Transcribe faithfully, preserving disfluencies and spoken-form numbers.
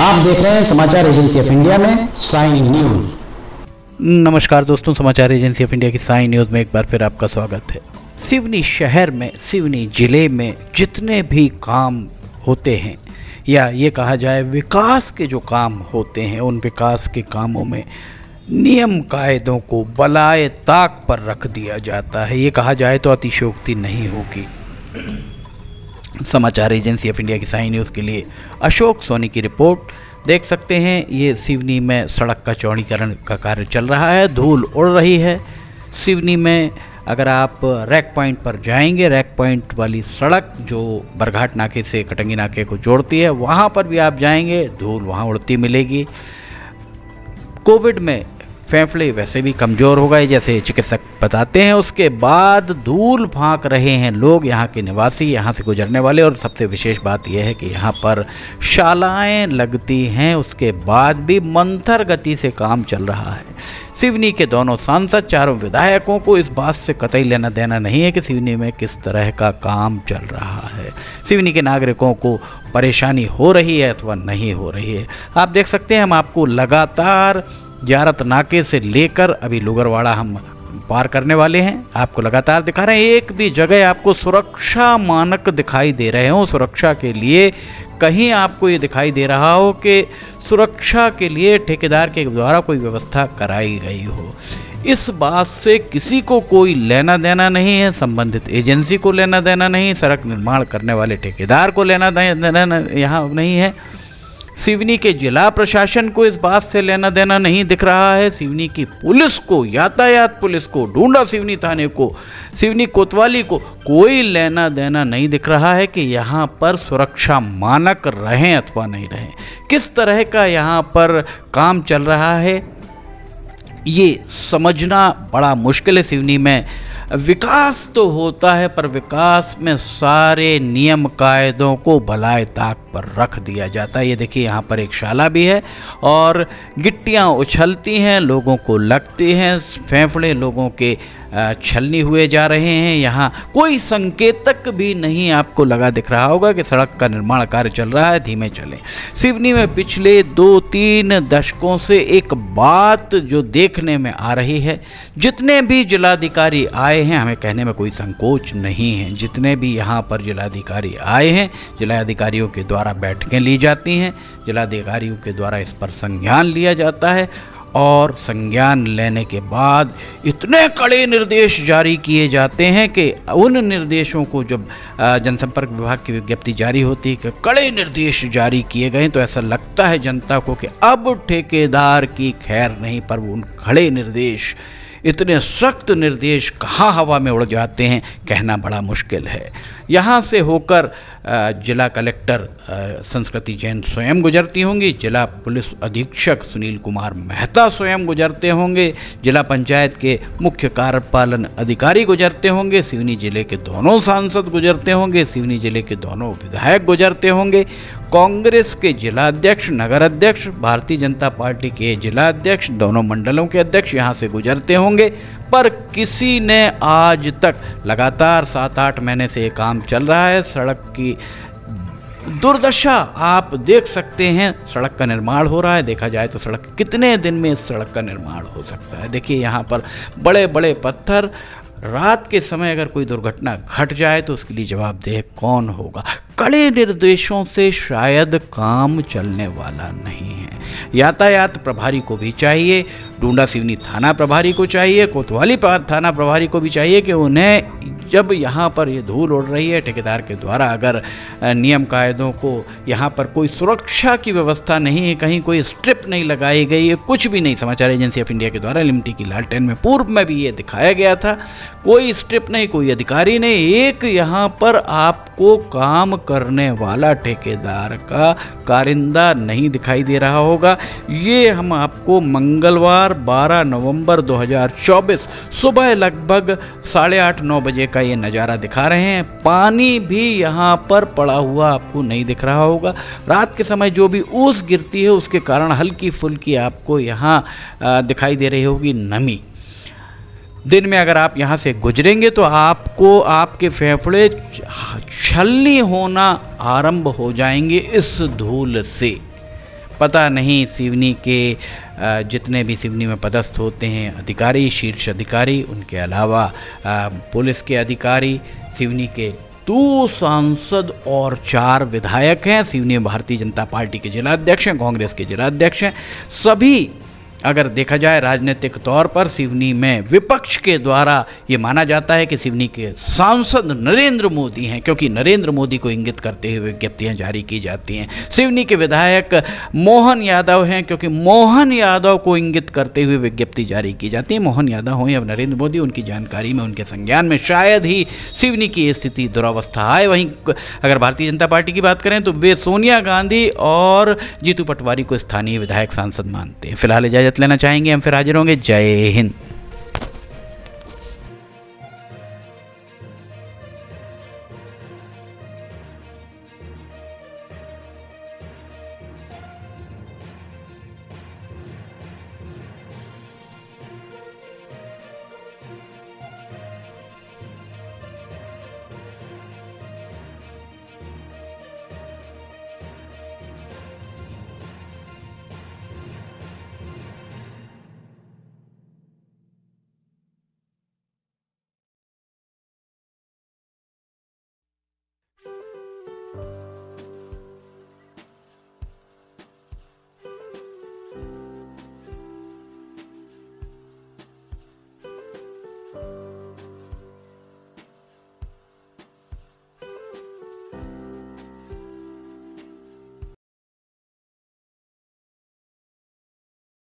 आप देख रहे हैं समाचार एजेंसी ऑफ इंडिया में साई न्यूज। नमस्कार दोस्तों, समाचार एजेंसी ऑफ इंडिया की साई न्यूज में एक बार फिर आपका स्वागत है। सिवनी शहर में, सिवनी जिले में जितने भी काम होते हैं या ये कहा जाए विकास के जो काम होते हैं, उन विकास के कामों में नियम कायदों को बलाए ताक पर रख दिया जाता है। ये कहा जाए तो अतिशयोक्ति नहीं होगी। समाचार एजेंसी ऑफ इंडिया की साई न्यूज़ के लिए अशोक सोनी की रिपोर्ट। देख सकते हैं ये सिवनी में सड़क का चौड़ीकरण का कार्य चल रहा है, धूल उड़ रही है। सिवनी में अगर आप रैक पॉइंट पर जाएंगे, रैक पॉइंट वाली सड़क जो बरघाट नाके से कटंगी नाके को जोड़ती है, वहाँ पर भी आप जाएंगे धूल वहाँ उड़ती मिलेगी। कोविड में फेफड़े वैसे भी कमज़ोर हो गए जैसे चिकित्सक बताते हैं, उसके बाद धूल फाँक रहे हैं लोग, यहाँ के निवासी, यहाँ से गुजरने वाले। और सबसे विशेष बात यह है कि यहाँ पर शालाएं लगती हैं, उसके बाद भी मंथर गति से काम चल रहा है। सिवनी के दोनों सांसद, चारों विधायकों को इस बात से कतई लेना देना नहीं है कि सिवनी में किस तरह का काम चल रहा है, सिवनी के नागरिकों को परेशानी हो रही है अथवा नहीं हो रही है। आप देख सकते हैं, हम आपको लगातार जारत नाके से लेकर अभी लुगरवाड़ा हम पार करने वाले हैं, आपको लगातार दिखा रहे हैं। एक भी जगह आपको सुरक्षा मानक दिखाई दे रहे हों, सुरक्षा के लिए कहीं आपको ये दिखाई दे रहा हो कि सुरक्षा के लिए ठेकेदार के द्वारा कोई व्यवस्था कराई गई हो। इस बात से किसी को कोई लेना देना नहीं है, संबंधित एजेंसी को लेना देना नहीं, सड़क निर्माण करने वाले ठेकेदार को लेना देना यहाँ नहीं है। सिवनी के जिला प्रशासन को इस बात से लेना देना नहीं दिख रहा है। सिवनी की पुलिस को, यातायात पुलिस को, डूंडा सिवनी थाने को, सिवनी कोतवाली को कोई लेना देना नहीं दिख रहा है कि यहाँ पर सुरक्षा मानक रहें अथवा नहीं रहें। किस तरह का यहाँ पर काम चल रहा है ये समझना बड़ा मुश्किल है। सिवनी में विकास तो होता है पर विकास में सारे नियम कायदों को भलाए ताक पर रख दिया जाता है। ये देखिए, यहाँ पर एक शाला भी है और गिट्टियाँ उछलती हैं, लोगों को लगती हैं, फेफड़े लोगों के छलनी हुए जा रहे हैं। यहाँ कोई संकेतक भी नहीं आपको लगा दिख रहा होगा कि सड़क का निर्माण कार्य चल रहा है, धीमे चले। सिवनी में पिछले दो तीन दशकों से एक बात जो देखने में आ रही है, जितने भी जिलाधिकारी आए हैं, हमें कहने में कोई संकोच नहीं है, जितने भी यहाँ पर जिलाधिकारी आए हैं, जिलाधिकारियों के द्वारा बैठकें ली जाती हैं, जिलाधिकारियों के द्वारा इस पर संज्ञान लिया जाता है और संज्ञान लेने के बाद इतने कड़े निर्देश जारी किए जाते हैं कि उन निर्देशों को जब जनसंपर्क विभाग की विज्ञप्ति जारी होती है, कड़े निर्देश जारी किए गए, तो ऐसा लगता है जनता को कि अब ठेकेदार की खैर नहीं। पर उन कड़े निर्देश, इतने सख्त निर्देश कहाँ हवा में उड़ जाते हैं, कहना बड़ा मुश्किल है। यहाँ से होकर जिला कलेक्टर संस्कृति जैन स्वयं गुजरती होंगी, जिला पुलिस अधीक्षक सुनील कुमार मेहता स्वयं गुजरते होंगे, जिला पंचायत के मुख्य कार्यपालन अधिकारी गुजरते होंगे, सिवनी जिले के दोनों सांसद गुजरते होंगे, सिवनी जिले के दोनों विधायक गुजरते होंगे, कांग्रेस के जिलाध्यक्ष, नगर अध्यक्ष, भारतीय जनता पार्टी के जिलाध्यक्ष, दोनों मंडलों के अध्यक्ष यहाँ से गुजरते होंगे। पर किसी ने आज तक, लगातार सात आठ महीने से ये काम चल रहा है, सड़क की दुर्दशा आप देख सकते हैं। सड़क का निर्माण हो रहा है, देखा जाए तो सड़क कितने दिन में इस सड़क का निर्माण हो सकता है। देखिए, यहाँ पर बड़े बड़े पत्थर, रात के समय अगर कोई दुर्घटना घट जाए तो उसके लिए जवाबदेह कौन होगा। कड़े निर्देशों से शायद काम चलने वाला नहीं है। यातायात प्रभारी को भी चाहिए, डूंडा सिवनी थाना प्रभारी को चाहिए, कोतवाली थाना प्रभारी को भी चाहिए कि उन्हें जब यहाँ पर ये धूल उड़ रही है, ठेकेदार के द्वारा अगर नियम कायदों को, यहाँ पर कोई सुरक्षा की व्यवस्था नहीं है, कहीं कोई स्ट्रिप नहीं लगाई गई है, कुछ भी नहीं। समाचार एजेंसी ऑफ इंडिया के द्वारा लिमटी की लालटेन में पूर्व में भी ये दिखाया गया था, कोई स्ट्रिप नहीं, कोई अधिकारी नहीं, एक यहाँ पर आपको काम करने वाला ठेकेदार का कारिंदा नहीं दिखाई दे रहा होगा। ये हम आपको मंगलवार बारह नवंबर दो हज़ार चौबीस सुबह लगभग साढ़े आठ नौ बजे का ये नज़ारा दिखा रहे हैं। पानी भी यहाँ पर पड़ा हुआ आपको नहीं दिख रहा होगा। रात के समय जो भी ओस गिरती है उसके कारण हल्की फुल्की आपको यहाँ दिखाई दे रही होगी नमी। दिन में अगर आप यहाँ से गुजरेंगे तो आपको आपके फेफड़े छलनी होना आरंभ हो जाएंगे इस धूल से। पता नहीं सिवनी के जितने भी सिवनी में पदस्थ होते हैं अधिकारी, शीर्ष अधिकारी, उनके अलावा पुलिस के अधिकारी, सिवनी के दो सांसद और चार विधायक हैं, सिवनी भारतीय जनता पार्टी के जिलाध्यक्ष हैं, कांग्रेस के जिलाध्यक्ष हैं, सभी अगर देखा जाए राजनीतिक तौर पर सिवनी में विपक्ष के द्वारा ये माना जाता है कि सिवनी के सांसद नरेंद्र मोदी हैं, क्योंकि नरेंद्र मोदी को इंगित करते हुए विज्ञप्तियाँ जारी की जाती हैं। सिवनी के विधायक मोहन यादव हैं, क्योंकि मोहन यादव को इंगित करते हुए विज्ञप्ति जारी की जाती है। मोहन यादव हों या नरेंद्र मोदी, उनकी जानकारी में, उनके संज्ञान में शायद ही सिवनी की स्थिति दुरावस्था आए। वहीं अगर भारतीय जनता पार्टी की बात करें तो वे सोनिया गांधी और जीतू पटवारी को स्थानीय विधायक सांसद मानते हैं। फिलहाल इजाजत लेना चाहेंगे, हम फिर हाजिर होंगे। जय हिंद।